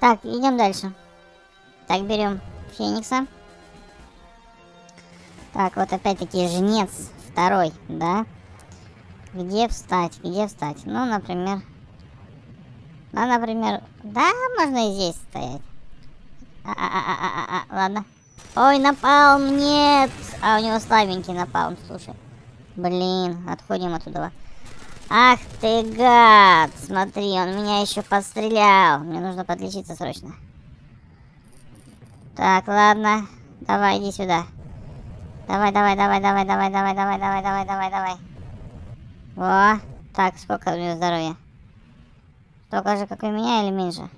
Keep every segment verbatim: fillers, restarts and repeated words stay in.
Так, идем дальше. Так, берем Феникса. Так, вот опять-таки Жнец второй, да? Где встать? Где встать? Ну, например... Ну, например... Да, можно и здесь стоять. А-а-а-а-а-а, ладно. Ой, Напалм, нет! А у него слабенький Напалм, слушай. Блин, отходим оттуда. Ах ты гад! Смотри, он меня еще подстрелял. Мне нужно подлечиться срочно. Так, ладно. Давай, иди сюда. Давай, давай, давай, давай, давай, давай, давай, давай, давай, давай, давай. Во. Так, сколько у меня здоровья? Столько же, как у меня, или меньше?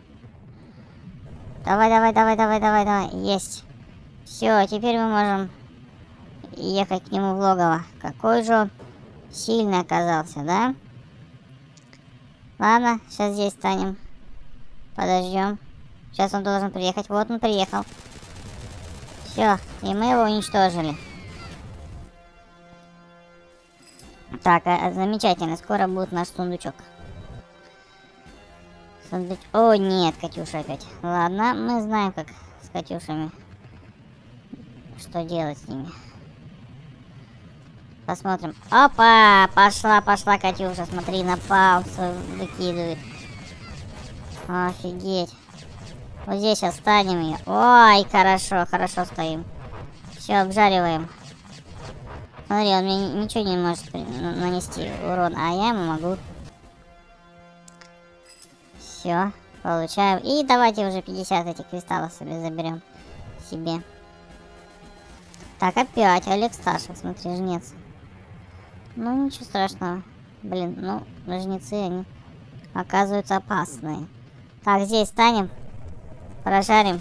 Давай, давай, давай, давай, давай, давай. Есть. Все, теперь мы можем ехать к нему в логово. Какой же он сильный оказался, да? Ладно, сейчас здесь станем. Подождем. Сейчас он должен приехать. Вот он приехал. Все, и мы его уничтожили. Так, а, замечательно. Скоро будет наш сундучок. Сундуч... О, нет, Катюша опять. Ладно, мы знаем, как с Катюшами. Что делать с ними. Посмотрим. Опа! Пошла, пошла, Катюша. Смотри, Напалм выкидывает. Офигеть. Вот здесь сейчас станем ее. Ой, хорошо, хорошо стоим. Все, обжариваем. Смотри, он мне ничего не может нанести урон, а я ему могу. Все, получаем. И давайте уже пятьдесят этих кристаллов себе заберем. Себе. Так, опять Олег Сташев, смотри, Жнец. Ну, ничего страшного. Блин, ну, жнецы, они оказываются опасные. Так, здесь станем. Прожарим.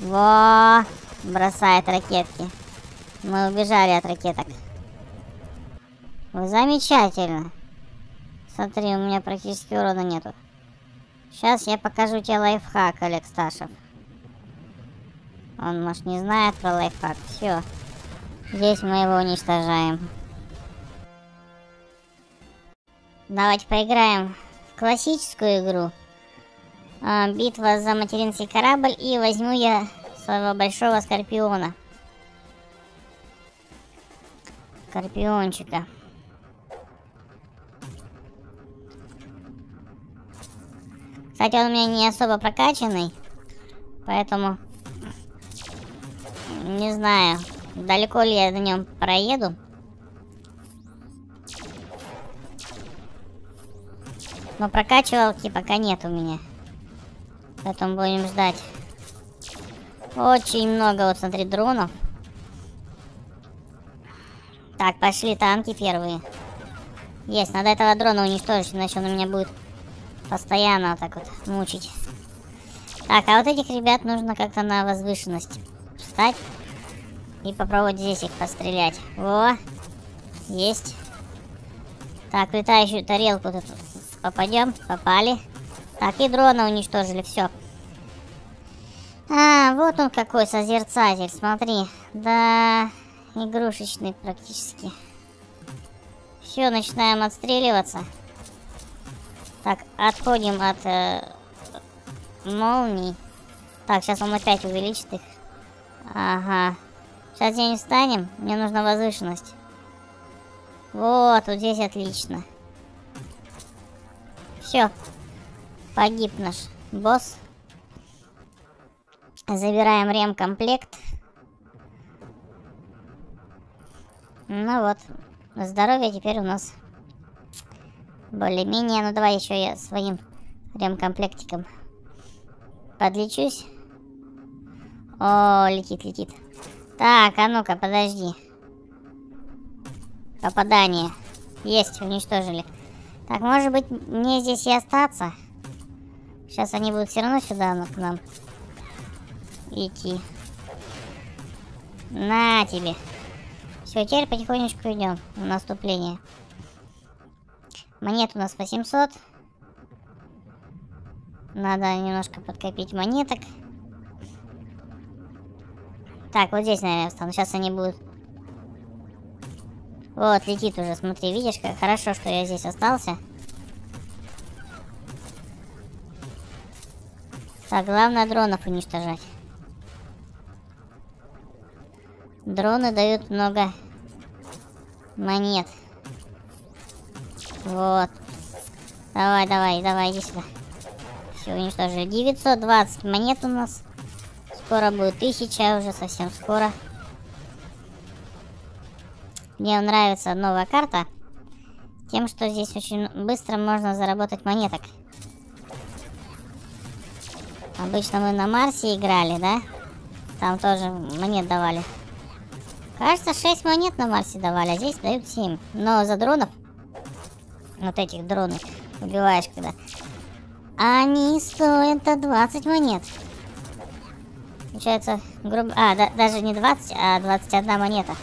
Во! Бросает ракетки. Мы убежали от ракеток. Замечательно. Смотри, у меня практически урона нету. Сейчас я покажу тебе лайфхак, Олег Сташев. Он, может, не знает про лайфхак. Все. Здесь мы его уничтожаем. Давайте поиграем в классическую игру. А, битва за материнский корабль. И возьму я своего большого скорпиона. Скорпиончика. Кстати, он у меня не особо прокачанный. Поэтому... Не знаю, далеко ли я на нем проеду. Но прокачивалки пока нет у меня. Поэтому будем ждать. Очень много, вот смотри, дронов. Так, пошли танки первые. Есть, надо этого дрона уничтожить, иначе он у меня будет постоянно вот так вот мучить. Так, а вот этих ребят нужно как-то на возвышенность встать и попробовать здесь их пострелять. Во! Есть. Так, летающую тарелку тут попадем. Попали. Так, и дрона уничтожили. Все. А, вот он какой, созерцатель. Смотри. Да, игрушечный практически. Все, начинаем отстреливаться. Так, отходим от э, молний. Так, сейчас он опять увеличит их. Ага. Сейчас я не встанем. Мне нужна возвышенность. Вот, вот здесь отлично. Все. Погиб наш босс. Забираем ремкомплект. Ну вот. Здоровье теперь у нас более-менее. Ну давай еще я своим ремкомплектиком подлечусь. О, летит, летит. Так, а ну-ка, подожди. Попадание. Есть, уничтожили. Так, может быть, мне здесь и остаться? Сейчас они будут все равно сюда, ну, к нам идти. На тебе. Все, теперь потихонечку идем в наступление. Монет у нас восемьсот. Надо немножко подкопить монеток. Так, вот здесь, наверное, встану. Сейчас они будут... Вот, летит уже, смотри, видишь, как хорошо, что я здесь остался. Так, главное дронов уничтожать. Дроны дают много монет. Вот. Давай, давай, давай, иди сюда. Все, уничтожили. девятьсот двадцать монет у нас. Скоро будет тысяча, уже совсем скоро. Мне нравится новая карта тем, что здесь очень быстро можно заработать монеток. Обычно мы на Марсе играли, да? Там тоже монет давали. Кажется, шесть монет на Марсе давали, а здесь дают семь. Но за дронов, вот этих дронов, убиваешь когда, они стоят до двадцати монет. Получается, грубо... А, да, даже не двадцать, а двадцать одна монета.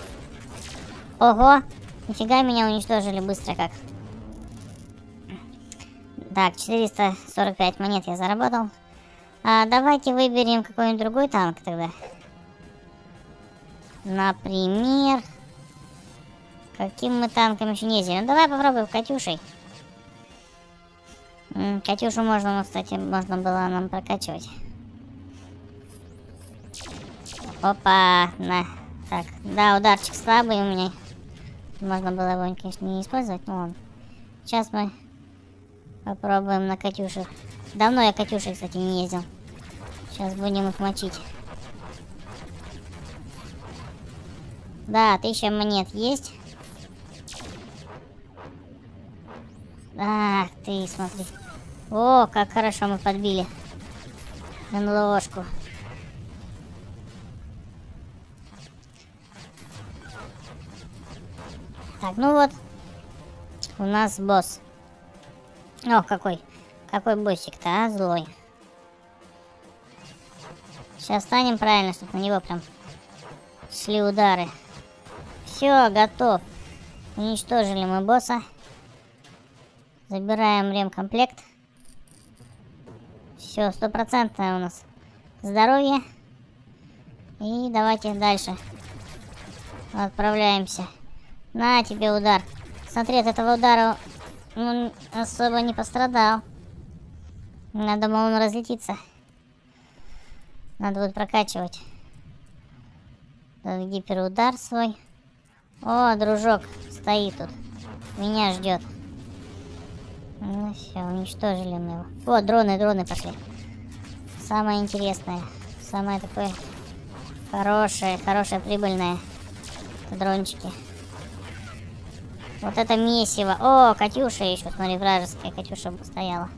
Ого! Нифига меня уничтожили быстро как. Так, четыреста сорок пять монет я заработал. А, давайте выберем какой-нибудь другой танк тогда. Например... Каким мы танком еще не ездили? Ну, давай попробуем Катюшей. Катюшу можно, кстати, можно было нам прокачивать. Опа, на. Так, да, ударчик слабый у меня. Можно было его, конечно, не использовать, но ладно. Сейчас мы попробуем на Катюше. Давно я Катюшей, кстати, не ездил. Сейчас будем их мочить. Да, тысяча монет есть. Ах ты, смотри. О, как хорошо мы подбили НЛОшку. Так, ну вот, у нас босс. О, какой, какой боссик-то, а, злой. Сейчас станем правильно, чтобы на него прям шли удары. Все, готов. Уничтожили мы босса. Забираем ремкомплект. Все, стопроцентное у нас здоровье. И давайте дальше отправляемся. На тебе удар. Смотри, от этого удара он особо не пострадал. Я думал, он разлетится. Надо будет прокачивать этот гиперудар свой. О, дружок стоит тут. Меня ждет. Ну все, уничтожили мы его. О, дроны, дроны пошли. Самое интересное. Самое такое хорошее, хорошее, прибыльное. Это дрончики. Вот это месиво. О, Катюша еще, смотри, вражеская Катюша стояла.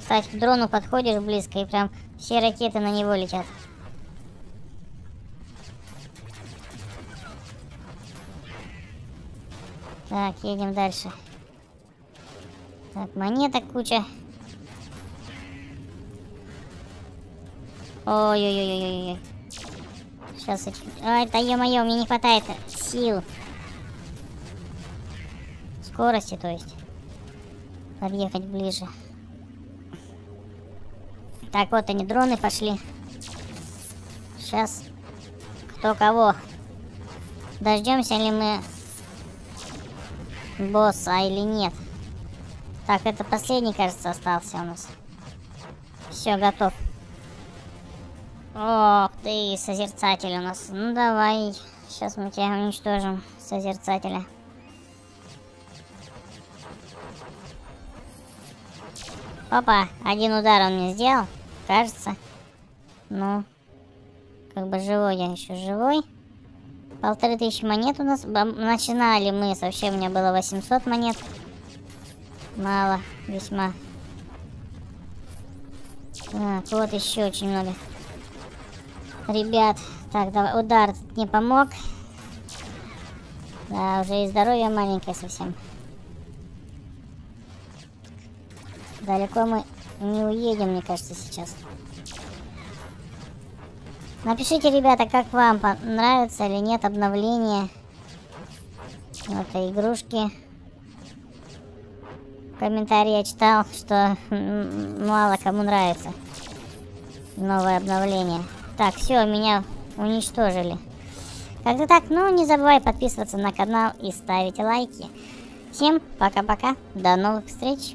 Кстати, к дрону подходишь близко, и прям все ракеты на него летят. Так, едем дальше. Так, монеток куча. Ой-ой-ой-ой-ой. Сейчас... Ай, да ё-моё, мне не хватает сил. Скорости, то есть. Подъехать ближе. Так, вот они, дроны пошли. Сейчас... Кто кого? Дождемся ли мы... босса или нет? Так, это последний, кажется, остался у нас. Все, готов. Ох ты, созерцатель у нас. Ну давай, сейчас мы тебя уничтожим, созерцателя. Опа, один удар он мне сделал, кажется. Ну, как бы живой я еще, живой. Полторы тысячи монет у нас. Начинали мы, вообще у меня было восемьсот монет. Мало, весьма. Так, вот еще очень много. Ребят, так, давай, удар тут не помог. Да, уже и здоровье маленькое совсем. Далеко мы не уедем, мне кажется, сейчас. Напишите, ребята, как вам, нравится или нет обновление этой игрушки. В комментарии я читал, что мало кому нравится новое обновление. Так, все, меня уничтожили. Как-то так, ну не забывай подписываться на канал и ставить лайки. Всем пока-пока, до новых встреч.